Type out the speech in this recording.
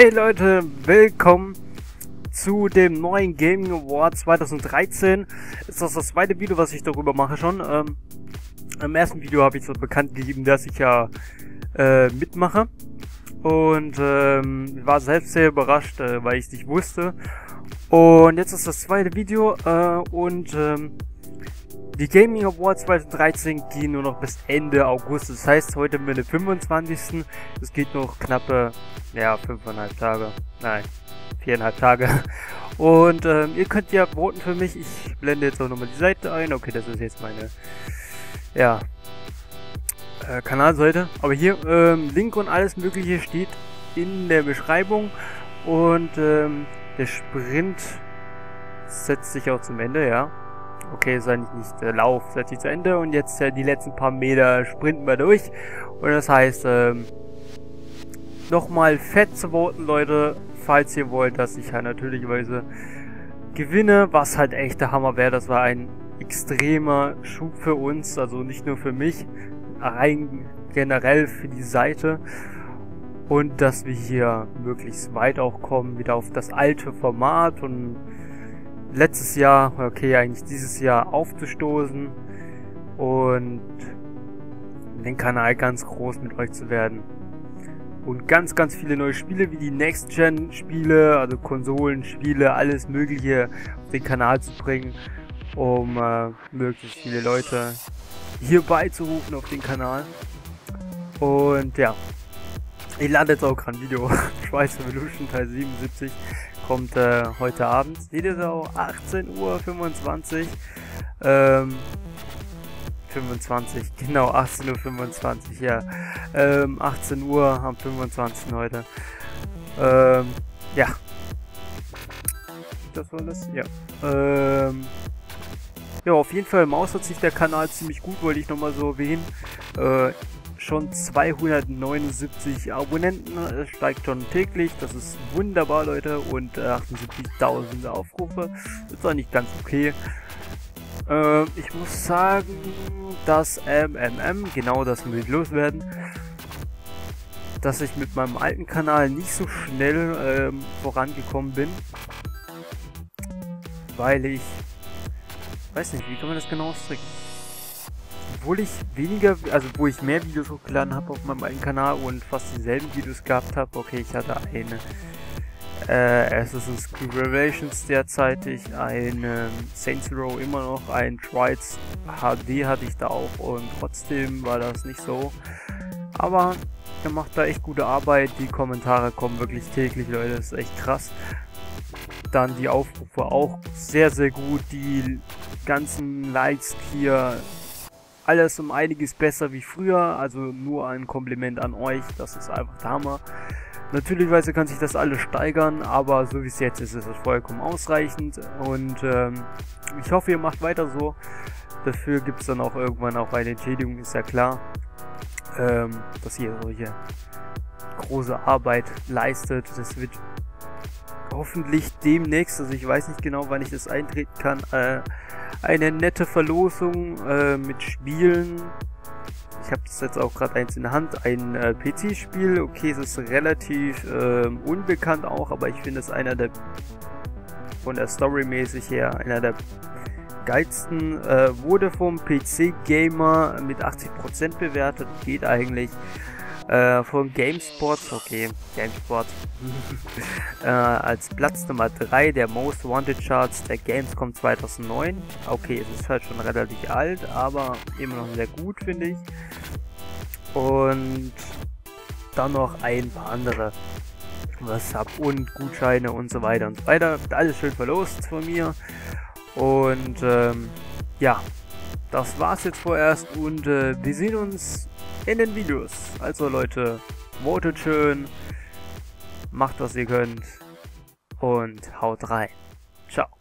Hey Leute, willkommen zu dem neuen Gaming Awards 2013. Ist das das zweite Video, was ich darüber mache schon. Im ersten Video habe ich so bekannt gegeben, dass ich ja mitmache. Und war selbst sehr überrascht, weil ich es nicht wusste. Und jetzt ist das zweite Video die Gaming Awards 2013 gehen nur noch bis Ende August. Das heißt, heute mit dem 25. Es geht noch knappe, ja, 5,5 Tage. Nein, 4,5 Tage. Und ihr könnt ja voten für mich. Ich blende jetzt auch nochmal die Seite ein. Okay, das ist jetzt meine, ja, Kanalseite. Aber hier, Link und alles Mögliche steht in der Beschreibung. Und der Sprint setzt sich auch zum Ende, ja. Okay, sei nicht Lauf, setzt sich zu Ende und jetzt die letzten paar Meter sprinten wir durch. Und das heißt, nochmal fett zu voten, Leute, falls ihr wollt, dass ich halt natürlicherweise gewinne, was halt echt der Hammer wäre. Das war ein extremer Schub für uns, also nicht nur für mich, rein generell für die Seite. Und dass wir hier möglichst weit auch kommen, wieder auf das alte Format und letztes Jahr, okay, eigentlich dieses Jahr aufzustoßen und den Kanal ganz groß mit euch zu werden. Und ganz, ganz viele neue Spiele, wie die Next-Gen-Spiele, also Konsolenspiele, alles Mögliche auf den Kanal zu bringen, um möglichst viele Leute hier beizurufen auf den Kanal. Und ja, ich lade jetzt auch gerade ein Video, Trides Revolution Teil 77. Kommt heute Abend, seht ihr so, 18:25 Uhr, 25, genau, 18:25 Uhr, ja, 18 Uhr am 25. heute, ja, das war das, ja, ja, auf jeden Fall, im Maus hat sich der Kanal ziemlich gut, wollte ich nochmal so erwähnen, schon 279 Abonnenten, steigt schon täglich, das ist wunderbar, Leute, und 78.000 Aufrufe, ist doch nicht ganz okay. Ich muss sagen, dass genau das will ich loswerden, dass ich mit meinem alten Kanal nicht so schnell vorangekommen bin, weil ich, weiß nicht, wie kann man das genau ausdrücken? Obwohl ich weniger, also wo ich mehr Videos hochgeladen habe auf meinem eigenen Kanal und fast dieselben Videos gehabt habe. Okay, ich hatte eine Assassin's Creed Revelations derzeitig, ein Saints Row immer noch, ein Trides HD hatte ich da auch und trotzdem war das nicht so. Aber er macht da echt gute Arbeit, die Kommentare kommen wirklich täglich, Leute, das ist echt krass. Dann die Aufrufe auch sehr, sehr gut, die ganzen Likes hier. Alles um einiges besser wie früher, also nur ein Kompliment an euch, das ist einfach der Hammer. Natürlicherweise kann sich das alles steigern, aber so wie es jetzt ist, ist es vollkommen ausreichend und ich hoffe, ihr macht weiter so. Dafür gibt es dann auch irgendwann auch eine Entschädigung, ist ja klar, dass ihr solche große Arbeit leistet. Das wird hoffentlich demnächst, also ich weiß nicht genau, wann ich das eintreten kann, eine nette Verlosung mit Spielen. Ich habe das jetzt auch gerade eins in der Hand, ein PC-Spiel. Okay, es ist relativ unbekannt auch, aber ich finde es einer der, von der Story mäßig her, einer der geilsten. Wurde vom PC-Gamer mit 80% bewertet, geht eigentlich. Von GameSports, okay, GameSports, als Platz Nummer 3 der Most Wanted Charts der Gamescom 2009. Okay, es ist halt schon relativ alt, aber immer noch sehr gut, finde ich. Und dann noch ein paar andere WhatsApp und Gutscheine und so weiter und so weiter. Alles schön verlost von mir. Und ja, das war's jetzt vorerst und wir sehen uns in den Videos. Also Leute, votet schön, macht was ihr könnt und haut rein. Ciao.